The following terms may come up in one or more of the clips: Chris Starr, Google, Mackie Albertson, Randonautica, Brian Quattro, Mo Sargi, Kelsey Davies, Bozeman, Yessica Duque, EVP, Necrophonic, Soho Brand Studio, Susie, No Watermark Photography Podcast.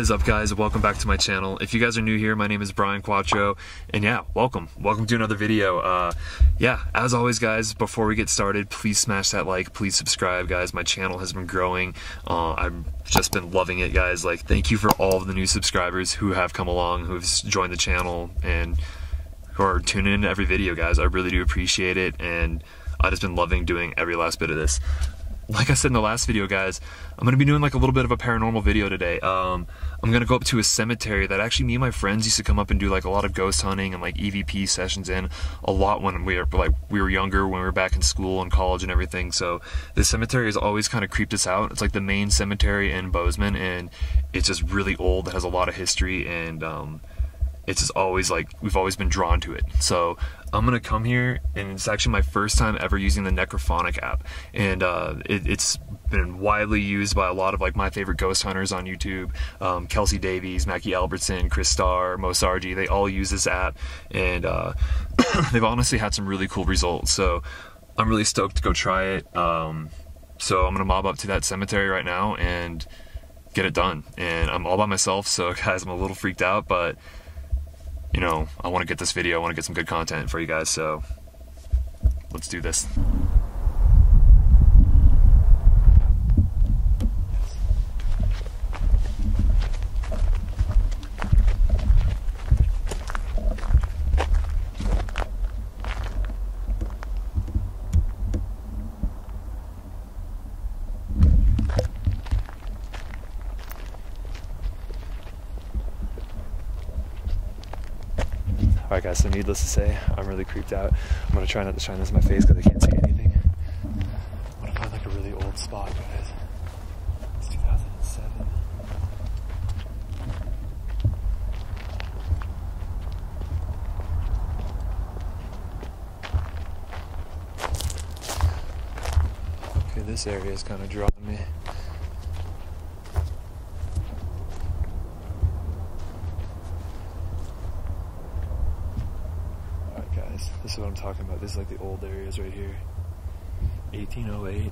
is up, guys? Welcome back to my channel. If you guys are new here, my name is Brian Quattro, and yeah, welcome to another video. Yeah, as always, guys, before we get started, please smash that like, please subscribe, guys. My channel has been growing. I've just been loving it, guys. Like, thank you for all of the new subscribers who have come along, who've joined the channel, and who are tuning in to every video, guys. I really do appreciate it, and I've just been loving doing every last bit of this. Like I said in the last video, guys, I'm going to be doing like a little bit of a paranormal video today. I'm going to go up to a cemetery that actually me and my friends used to come up and do like a lot of ghost hunting and like EVP sessions in a lot when we were younger, when we were back in school and college and everything. So this cemetery has always kind of creeped us out. It's like the main cemetery in Bozeman, and it's just really old. It has a lot of history, and it's just always like, we've always been drawn to it. So I'm gonna come here, and it's actually my first time ever using the Necrophonic app, and it's been widely used by a lot of like my favorite ghost hunters on YouTube. Kelsey Davies, Mackie Albertson, Chris Starr, Mo Sargi, they all use this app, and they've honestly had some really cool results. So I'm really stoked to go try it. So I'm gonna mob up to that cemetery right now and get it done. And I'm all by myself, so guys, I'm a little freaked out, but you know, I want to get this video, I want to get some good content for you guys, so let's do this. Alright guys, so needless to say, I'm really creeped out. I'm gonna try not to shine this in my face because I can't see anything. I'm gonna find like a really old spot, guys. It's 2007. Okay, this area is kind of drawing me. This is what I'm talking about. This is like the old areas right here. 1808.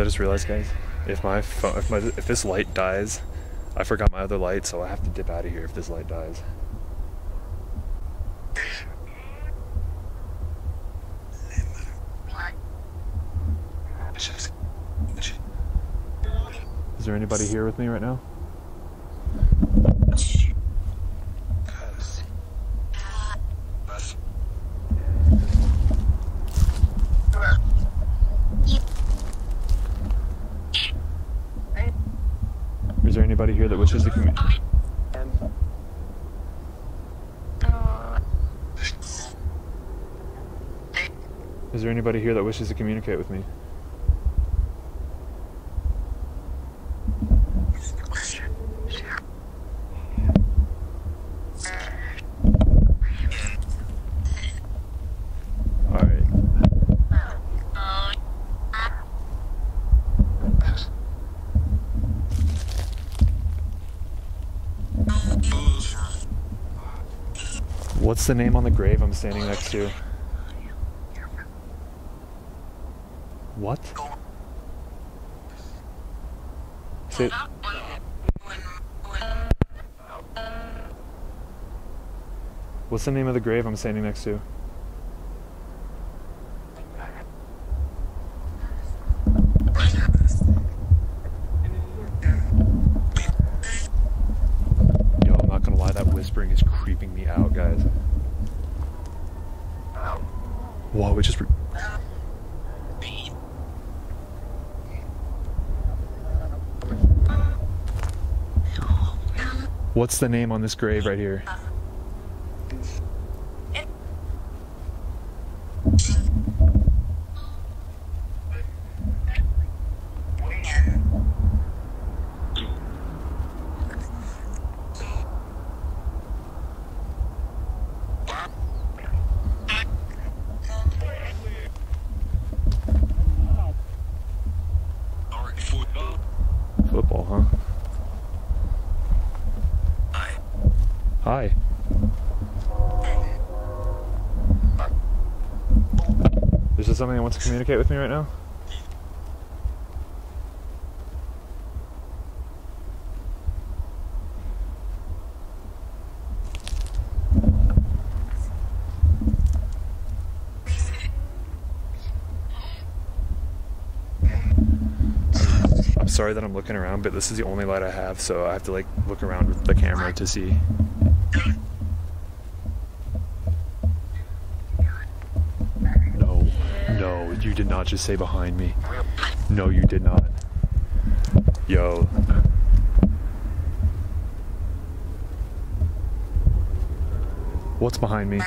I just realized, guys, if this light dies, I forgot my other light, so I have to dip out of here if this light dies. Is there anybody here with me right now? Is there anybody here that wishes to come? Is there anybody here that wishes to communicate with me? What's the name on the grave I'm standing next to? What? Say, what's the name of the grave I'm standing next to? Yo, I'm not gonna lie, that whispering is creeping me out, guys. wall, which is... What's the name on this grave right here? Something that wants to communicate with me right now? I'm sorry that I'm looking around, but this is the only light I have, so I have to like look around with the camera to see. You did not just say behind me. No, you did not. Yo. What's behind me?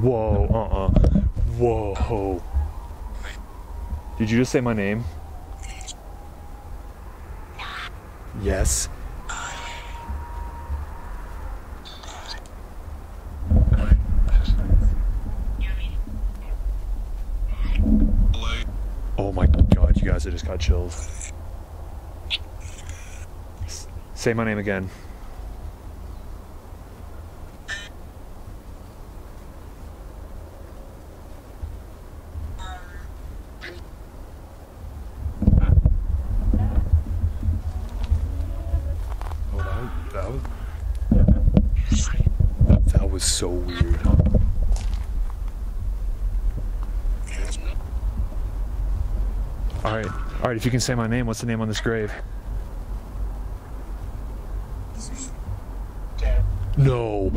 Whoa, Whoa. Did you just say my name? Yes. I just got chills. Say my name again. That was so weird. Alright, if you can say my name, what's the name on this grave? No.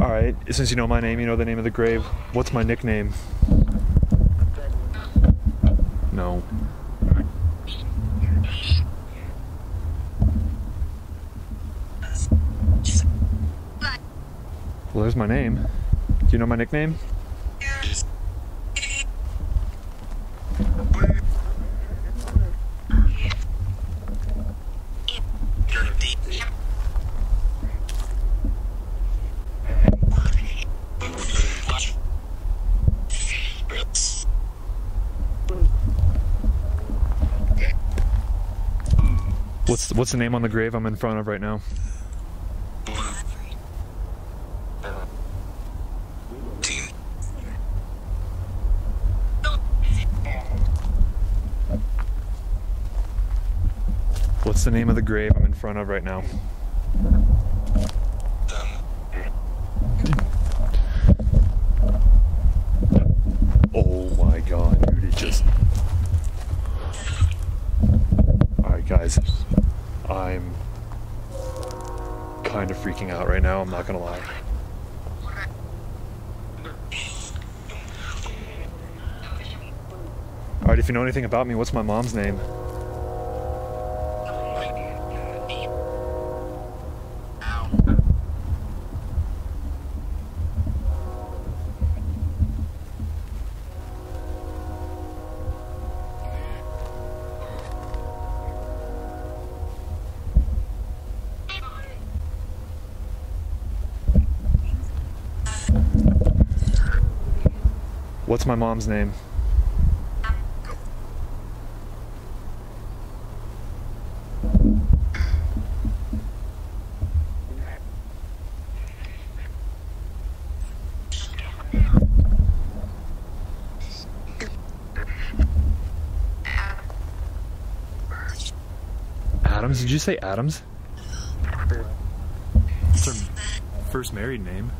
Alright, since you know my name, you know the name of the grave. What's my nickname? No. Well, there's my name. Do you know my nickname? What's the name on the grave I'm in front of right now? What's the name of the grave I'm in front of right now? Oh my god, dude, it just... Alright guys. I'm kind of freaking out right now, I'm not gonna lie. Alright, if you know anything about me, what's my mom's name? What's my mom's name? Adams? Did you say Adams? That's her first married name.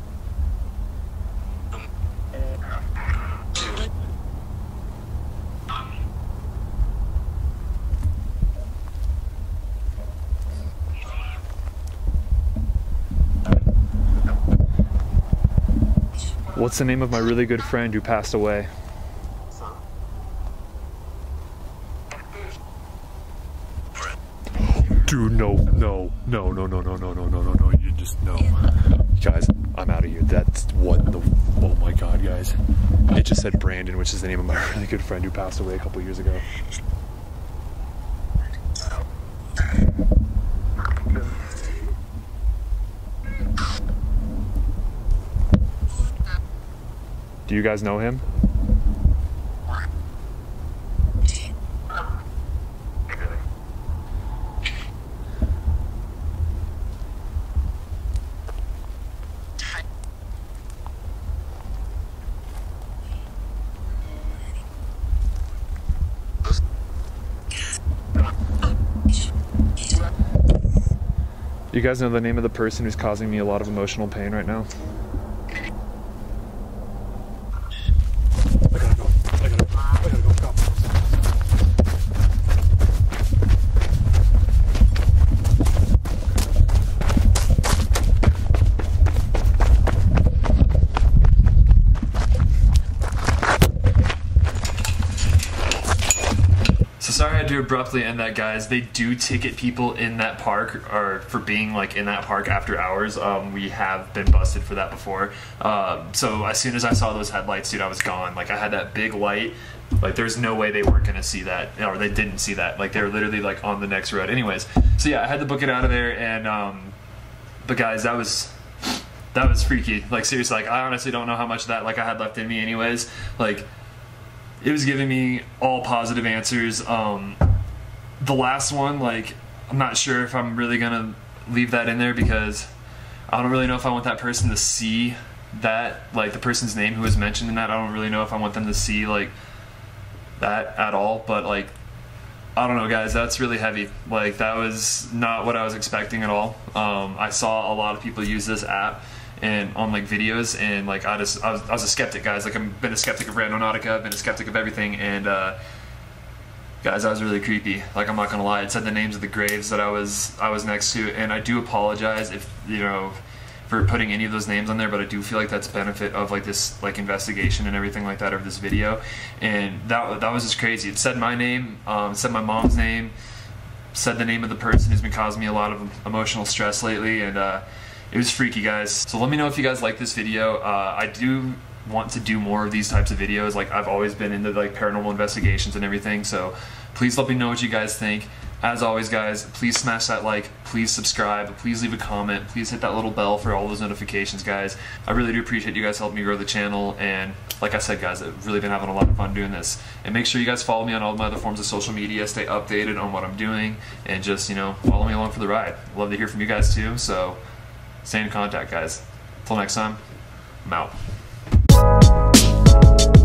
What's the name of my really good friend who passed away? Dude, no, you just, no. Guys, I'm out of here. That's what the, oh my God, guys. It just said Brandon, which is the name of my really good friend who passed away a couple years ago. Do you guys know him? You guys know the name of the person who's causing me a lot of emotional pain right now? Abruptly end that, guys. They do ticket people in that park or for being like in that park after hours. We have been busted for that before. So as soon as I saw those headlights, dude, I was gone. Like I had that big light, like there's no way they weren't gonna see that, or they didn't see that. Like they were literally like on the next road. Anyways, so yeah, I had to book it out of there. And but guys, that was freaky. Like seriously, like I honestly don't know how much of that like I had left in me anyways. Like it was giving me all positive answers. The last one, like, I'm not sure if I'm really gonna leave that in there because I don't really know if I want that person to see that, like the person's name who was mentioned in that. I don't really know if I want them to see like that at all, but like, I don't know guys, that's really heavy. Like that was not what I was expecting at all. I saw a lot of people use this app and on like videos, and like I was a skeptic guys. Like I've been a skeptic of Randonautica, I've been a skeptic of everything, and guys, that was really creepy. Like I'm not gonna lie, it said the names of the graves that I was next to, and I do apologize if you know for putting any of those names on there, but I do feel like that's a benefit of like this like investigation and everything like that of this video, and that was just crazy. It said my name, said my mom's name, said the name of the person who's been causing me a lot of emotional stress lately, and it was freaky, guys. So let me know if you guys like this video. I do want to do more of these types of videos. Like I've always been into like paranormal investigations and everything, so please let me know what you guys think. As always guys, please smash that like, please subscribe, please leave a comment, please hit that little bell for all those notifications guys. I really do appreciate you guys helping me grow the channel, and like I said guys, I've really been having a lot of fun doing this. And make sure you guys follow me on all my other forms of social media, stay updated on what I'm doing, and just you know, follow me along for the ride. I'd love to hear from you guys too, so stay in contact guys. Till next time, I'm out. Thank you.